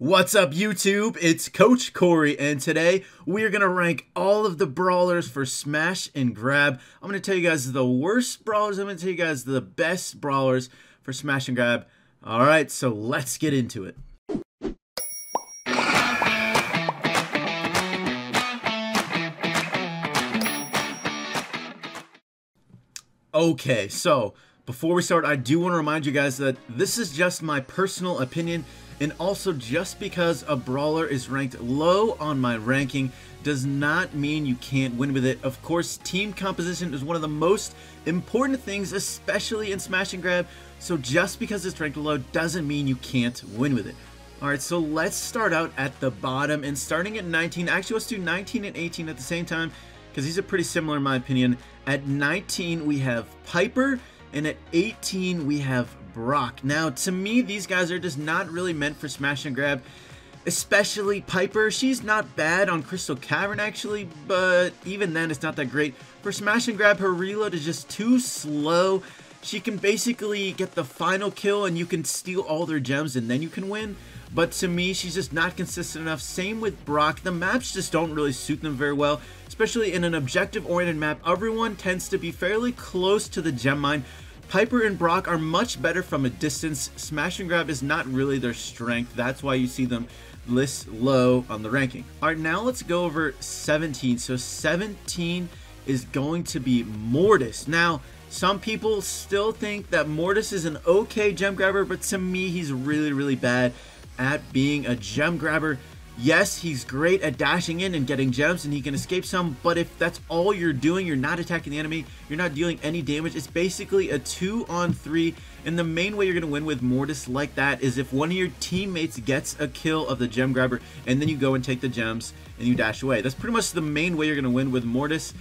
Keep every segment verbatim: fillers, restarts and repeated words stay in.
What's up, YouTube? It's Coach Cory, and today we're going to rank all of the brawlers for Smash and Grab. I'm going to tell you guys the worst brawlers. I'm going to tell you guys the best brawlers for Smash and Grab. All right, so let's get into it. Okay, so before we start, I do want to remind you guys that this is just my personal opinion. And also, just because a brawler is ranked low on my ranking does not mean you can't win with it. Of course, team composition is one of the most important things, especially in Smash and Grab. So just because it's ranked low doesn't mean you can't win with it. Alright, so let's start out at the bottom and starting at nineteen. Actually, let's do nineteen and eighteen at the same time because these are pretty similar in my opinion. At nineteen, we have Piper, and at eighteen, we have Brock. Now, to me, these guys are just not really meant for Smash and Grab, especially Piper. She's not bad on Crystal Cavern, actually, but even then, it's not that great. For Smash and Grab, her reload is just too slow. She can basically get the final kill, and you can steal all their gems, and then you can win. But to me, she's just not consistent enough. Same with Brock. The maps just don't really suit them very well, especially in an objective-oriented map. Everyone tends to be fairly close to the gem mine. Piper and Brock are much better from a distance. Smash and Grab is not really their strength. That's why you see them list low on the ranking. All right, now let's go over seventeen. So seventeen is going to be Mortis. Now, some people still think that Mortis is an okay gem grabber, but to me, he's really, really bad at being a gem grabber. Yes, he's great at dashing in and getting gems, and he can escape some, but if that's all you're doing, you're not attacking the enemy, you're not dealing any damage, it's basically a two on three, and the main way you're going to win with Mortis like that is if one of your teammates gets a kill of the gem grabber, and then you go and take the gems, and you dash away. That's pretty much the main way you're going to win with Mortis.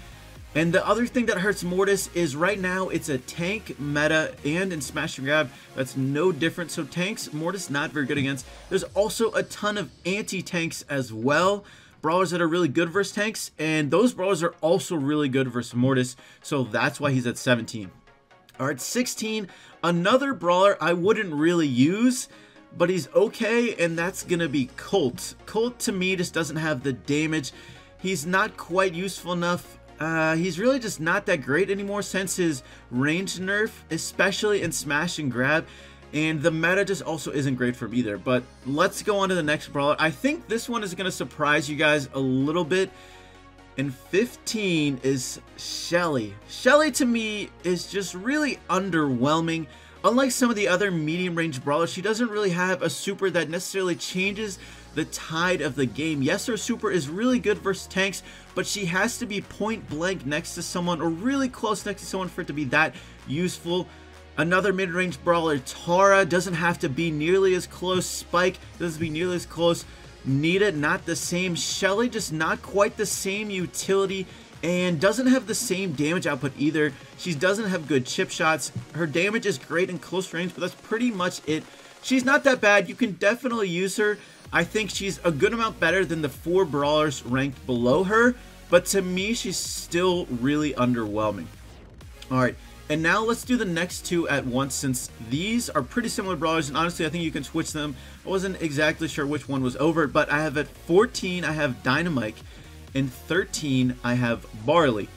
And the other thing that hurts Mortis is right now it's a tank meta, and in Smash and Grab, that's no different. So tanks, Mortis not very good against. There's also a ton of anti-tanks as well. Brawlers that are really good versus tanks, and those brawlers are also really good versus Mortis. So that's why he's at seventeen. Alright, sixteen, another brawler I wouldn't really use, but he's okay, and that's going to be Colt. Colt to me just doesn't have the damage. He's not quite useful enough. Uh, he's really just not that great anymore since his range nerf, especially in Smash and Grab, and the meta just also isn't great for him either. But let's go on to the next brawler. I think this one is going to surprise you guys a little bit, and fifteen is Shelly. Shelly to me is just really underwhelming. Unlike some of the other medium range brawlers, she doesn't really have a super that necessarily changes the tide of the game. Yes, her super is really good versus tanks, but she has to be point blank next to someone or really close next to someone for it to be that useful. Another mid-range brawler, Tara, doesn't have to be nearly as close. Spike doesn't be nearly as close. Nita, not the same. Shelly, just not quite the same utility and doesn't have the same damage output either. She doesn't have good chip shots. Her damage is great in close range, but that's pretty much it. She's not that bad. You can definitely use her. I think she's a good amount better than the four brawlers ranked below her, but to me, she's still really underwhelming. All right, and now let's do the next two at once since these are pretty similar brawlers, and honestly, I think you can switch them. I wasn't exactly sure which one was over, but I have at fourteen, I have Dynamike, and thirteen, I have Barley.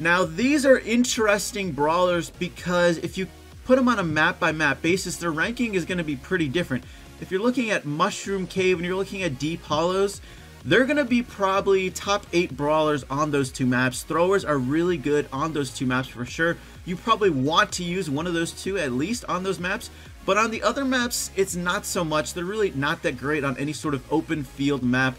Now, these are interesting brawlers because if you put them on a map-by-map basis, their ranking is going to be pretty different. If you're looking at Mushroom Cave and you're looking at Deep Hollows, they're going to be probably top eight brawlers on those two maps. Throwers are really good on those two maps for sure. You probably want to use one of those two at least on those maps, but on the other maps, it's not so much. They're really not that great on any sort of open field map.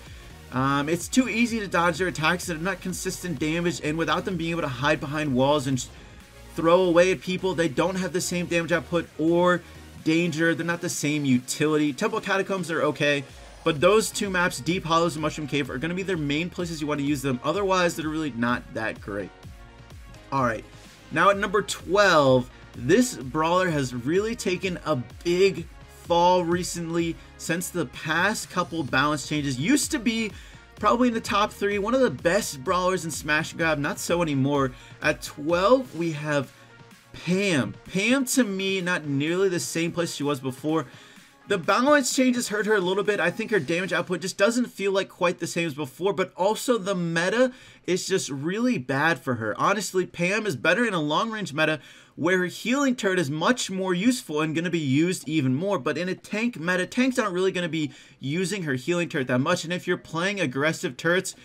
Um, it's too easy to dodge their attacks that are not consistent damage, and without them being able to hide behind walls and throw away at people, they don't have the same damage output or danger. They're not the same utility. Temple Catacombs, they're okay, but those two maps, Deep Hollows and Mushroom Cave, are going to be their main places you want to use them. Otherwise, they're really not that great. All right, now at number twelve, this brawler has really taken a big fall recently since the past couple balance changes. Used to be probably in the top three, one of the best brawlers in Smash and Grab, not so anymore. At twelve, we have Pam. Pam, to me, not nearly the same place she was before. The balance changes hurt her a little bit. I think her damage output just doesn't feel like quite the same as before, but also the meta is just really bad for her. Honestly, Pam is better in a long-range meta where her healing turret is much more useful and going to be used even more, but in a tank meta, tanks aren't really going to be using her healing turret that much, and if you're playing aggressive turrets,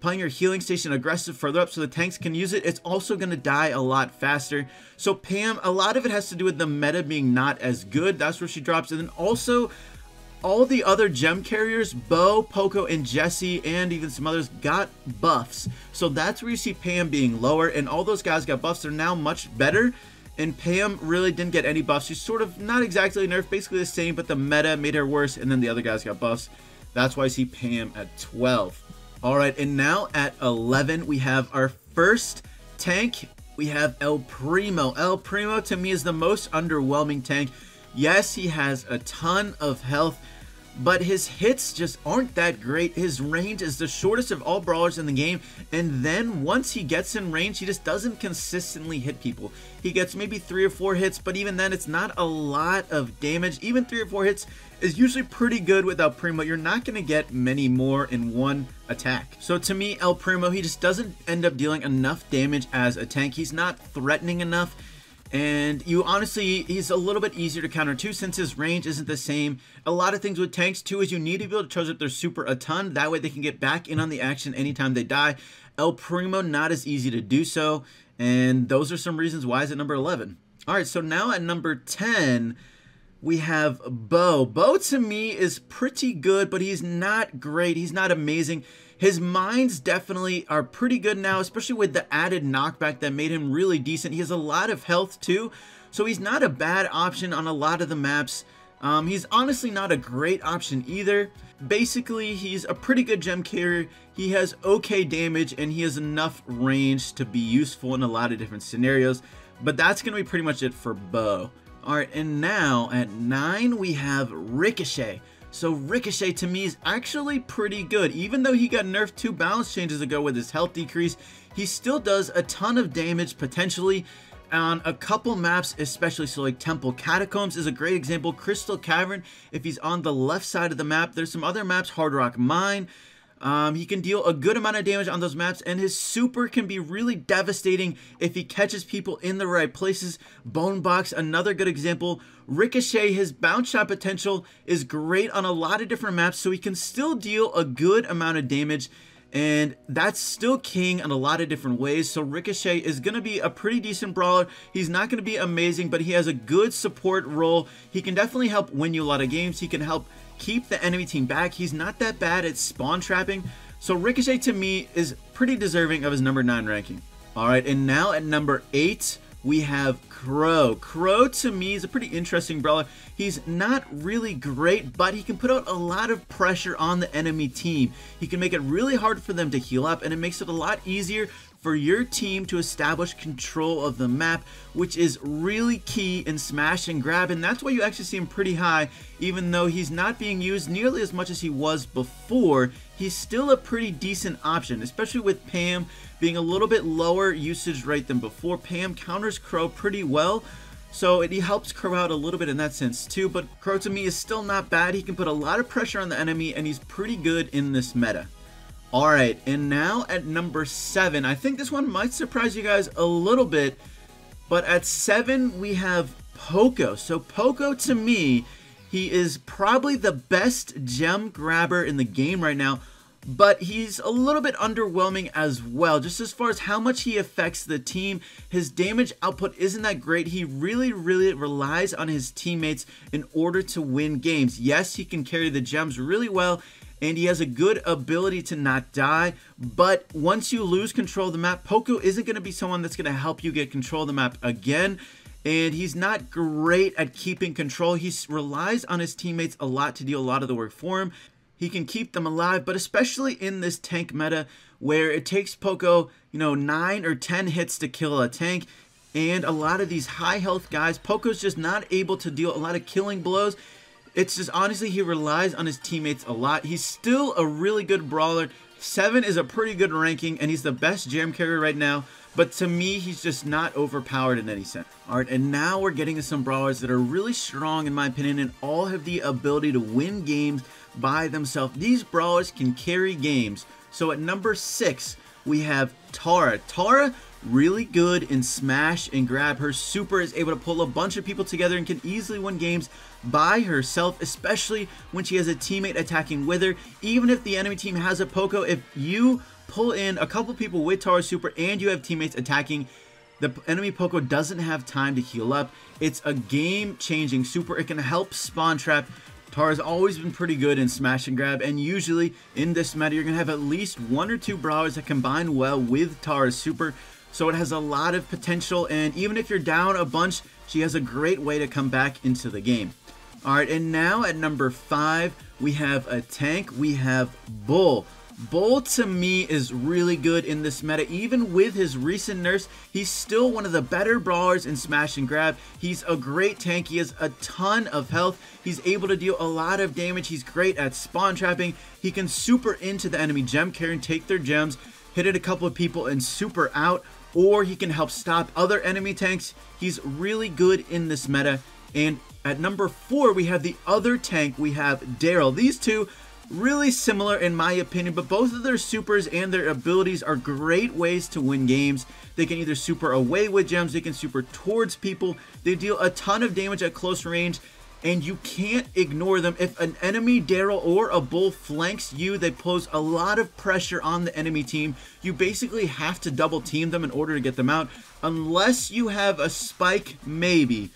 playing your healing station aggressive further up so the tanks can use it, it's also going to die a lot faster. So Pam, a lot of it has to do with the meta being not as good. That's where she drops. And then also all the other gem carriers, Bo, Poco, and Jessie, and even some others, got buffs. So that's where you see Pam being lower, and all those guys got buffs. They're now much better, and Pam really didn't get any buffs. She's sort of not exactly nerfed, basically the same, but the meta made her worse, and then the other guys got buffs. That's why I see Pam at twelve. All right, and now at eleven, we have our first tank. We have El Primo. El Primo, to me, is the most underwhelming tank. Yes, he has a ton of health, but his hits just aren't that great. His range is the shortest of all brawlers in the game, and then once he gets in range, he just doesn't consistently hit people. He gets maybe three or four hits, but even then, it's not a lot of damage. Even three or four hits is usually pretty good with El Primo. You're not going to get many more in one attack. So to me, El Primo, he just doesn't end up dealing enough damage as a tank. He's not threatening enough. And you honestly, he's a little bit easier to counter too, since his range isn't the same. A lot of things with tanks too is you need to be able to charge up their super a ton. That way they can get back in on the action anytime they die. El Primo, not as easy to do so. And those are some reasons why he's at number eleven. All right, so now at number ten, we have Bo. Bo to me is pretty good, but he's not great. He's not amazing. His mines definitely are pretty good now, especially with the added knockback that made him really decent. He has a lot of health too, so he's not a bad option on a lot of the maps. Um, he's honestly not a great option either. Basically, he's a pretty good gem carrier. He has okay damage, and he has enough range to be useful in a lot of different scenarios. But that's going to be pretty much it for Bo. All right, and now at nine, we have Ricochet. So Ricochet to me is actually pretty good. Even though he got nerfed two balance changes ago with his health decrease, he still does a ton of damage potentially on a couple maps, especially so like Temple Catacombs is a great example. Crystal Cavern, if he's on the left side of the map. There's some other maps, Hard Rock Mine. Um, he can deal a good amount of damage on those maps, and his super can be really devastating if he catches people in the right places. Bone Box, another good example. Ricochet, his bounce shot potential is great on a lot of different maps, so he can still deal a good amount of damage, and that's still king in a lot of different ways. So Ricochet is going to be a pretty decent brawler. He's not going to be amazing, but he has a good support role. He can definitely help win you a lot of games. He can help keep the enemy team back. He's not that bad at spawn trapping. So Ricochet to me is pretty deserving of his number nine ranking. All right, and now at number eight, we have Crow. Crow to me is a pretty interesting brawler. He's not really great, but he can put out a lot of pressure on the enemy team. He can make it really hard for them to heal up, and it makes it a lot easier for your team to establish control of the map, which is really key in Smash and Grab, and that's why you actually see him pretty high. Even though he's not being used nearly as much as he was before, he's still a pretty decent option, especially with Pam being a little bit lower usage rate than before. Pam counters Crow pretty well, so it helps Crow out a little bit in that sense too, but Crow to me is still not bad. He can put a lot of pressure on the enemy, and he's pretty good in this meta. All right, and now at number seven, I think this one might surprise you guys a little bit, but at seven, we have Poco. So Poco, to me, he is probably the best gem grabber in the game right now, but he's a little bit underwhelming as well, just as far as how much he affects the team. His damage output isn't that great. He really, really relies on his teammates in order to win games. Yes, he can carry the gems really well, and he has a good ability to not die, but once you lose control of the map, Poco isn't going to be someone that's going to help you get control of the map again, and he's not great at keeping control. He relies on his teammates a lot to do a lot of the work for him. He can keep them alive, but especially in this tank meta where it takes Poco, you know, nine or ten hits to kill a tank, and a lot of these high health guys, Poco's just not able to deal a lot of killing blows. It's just honestly, he relies on his teammates a lot. He's still a really good brawler, Seven is a pretty good ranking, and he's the best jam carrier right now, but to me, he's just not overpowered in any sense. All right, and now we're getting to some brawlers that are really strong, in my opinion, and all have the ability to win games by themselves. These brawlers can carry games. So at number six, we have Tara. Tara, really good in Smash and Grab. Her super is able to pull a bunch of people together and can easily win games by herself, especially when she has a teammate attacking with her. Even if the enemy team has a Poco, if you pull in a couple people with Tara's super and you have teammates attacking, the enemy Poco doesn't have time to heal up. It's a game-changing super. It can help spawn trap. Tara's always been pretty good in Smash and Grab, and usually in this meta, you're going to have at least one or two brawlers that combine well with Tara's super. So it has a lot of potential, and even if you're down a bunch, she has a great way to come back into the game. All right, and now at number five, we have a tank. We have Bull. Bull, to me, is really good in this meta. Even with his recent nerfs, he's still one of the better brawlers in Smash and Grab. He's a great tank. He has a ton of health. He's able to deal a lot of damage. He's great at spawn trapping. He can super into the enemy gem carrier and take their gems, hit at a couple of people, and super out. Or he can help stop other enemy tanks. He's really good in this meta. And at number four, we have the other tank. We have Darryl. These two, really similar in my opinion, but both of their supers and their abilities are great ways to win games. They can either super away with gems, they can super towards people, they deal a ton of damage at close range, and you can't ignore them. If an enemy Darryl or a Bull flanks you, they pose a lot of pressure on the enemy team. You basically have to double team them in order to get them out, unless you have a Spike maybe.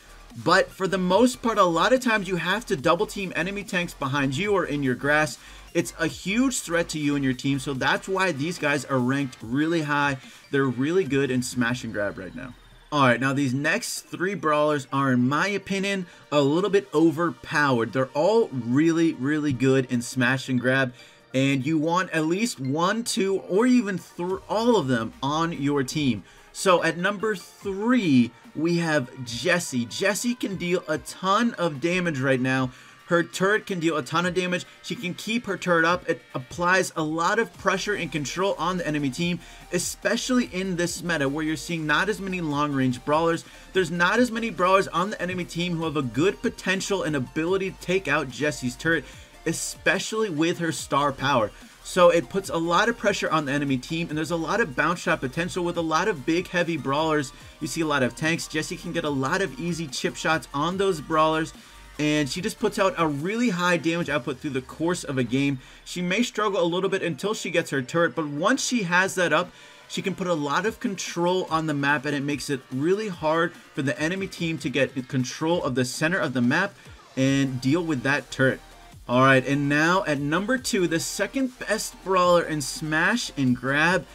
But for the most part, a lot of times you have to double team enemy tanks behind you or in your grass. It's a huge threat to you and your team, so that's why these guys are ranked really high. They're really good in Smash and Grab right now. All right, now these next three brawlers are, in my opinion, a little bit overpowered. They're all really, really good in Smash and Grab, and you want at least one, two, or even th- all of them on your team. So at number three, we have Jessie. Jessie can deal a ton of damage right now. Her turret can deal a ton of damage. She can keep her turret up. It applies a lot of pressure and control on the enemy team, especially in this meta where you're seeing not as many long-range brawlers. There's not as many brawlers on the enemy team who have a good potential and ability to take out Jessie's turret, especially with her star power. So it puts a lot of pressure on the enemy team, and there's a lot of bounce shot potential with a lot of big, heavy brawlers. You see a lot of tanks. Jessie can get a lot of easy chip shots on those brawlers, and she just puts out a really high damage output through the course of a game. She may struggle a little bit until she gets her turret, but once she has that up, she can put a lot of control on the map, and it makes it really hard for the enemy team to get control of the center of the map and deal with that turret. All right, and now at number two, the second best brawler in Smash and Grab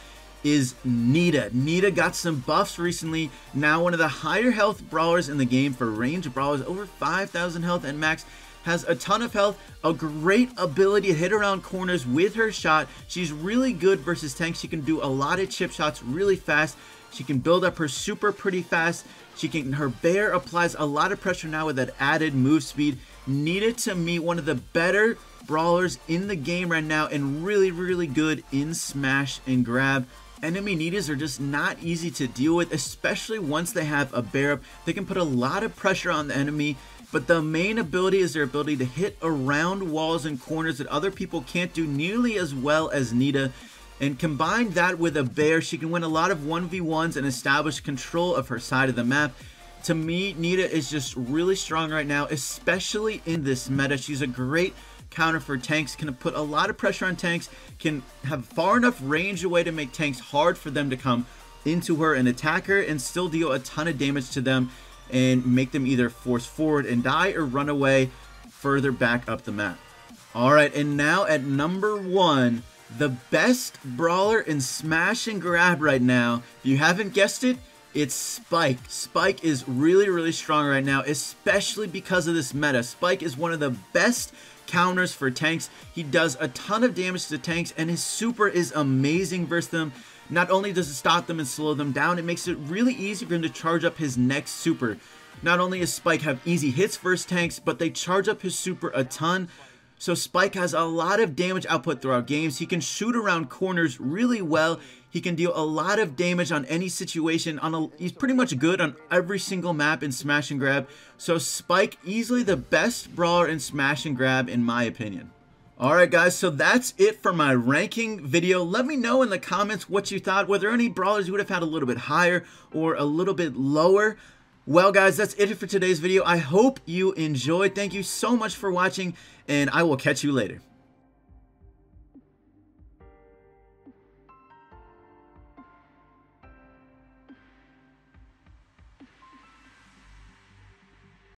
is Nita. Nita got some buffs recently. Now one of the higher health brawlers in the game for range brawlers, over five thousand health and max, has a ton of health, a great ability to hit around corners with her shot. She's really good versus tanks. She can do a lot of chip shots really fast. She can build up her super pretty fast. She can, her bear applies a lot of pressure now with that added move speed. Nita, to me, one of the better brawlers in the game right now, and really, really good in Smash and Grab. Enemy Nitas are just not easy to deal with, especially once they have a bear up. They can put a lot of pressure on the enemy, but the main ability is their ability to hit around walls and corners that other people can't do nearly as well as Nita. And combine that with a bear, she can win a lot of one v ones and establish control of her side of the map. To me, Nita is just really strong right now, especially in this meta. She's a great counter for tanks, can put a lot of pressure on tanks, can have far enough range away to make tanks hard for them to come into her and attack her, and still deal a ton of damage to them and make them either force forward and die or run away further back up the map. All right, and now at number one, the best brawler in Smash and Grab right now. If you haven't guessed it, it's Spike. Spike is really, really strong right now, especially because of this meta. Spike is one of the best counters for tanks. He does a ton of damage to tanks, and his super is amazing versus them. Not only does it stop them and slow them down, it makes it really easy for him to charge up his next super. Not only does Spike have easy hits versus tanks, but they charge up his super a ton. So Spike has a lot of damage output throughout games. He can shoot around corners really well. He can deal a lot of damage on any situation. On a, he's pretty much good on every single map in Smash and Grab. So Spike, easily the best brawler in Smash and Grab in my opinion. Alright guys, so that's it for my ranking video. Let me know in the comments what you thought. Were there any brawlers you would have had a little bit higher or a little bit lower? Well guys, that's it for today's video. I hope you enjoyed. Thank you so much for watching, and I will catch you later.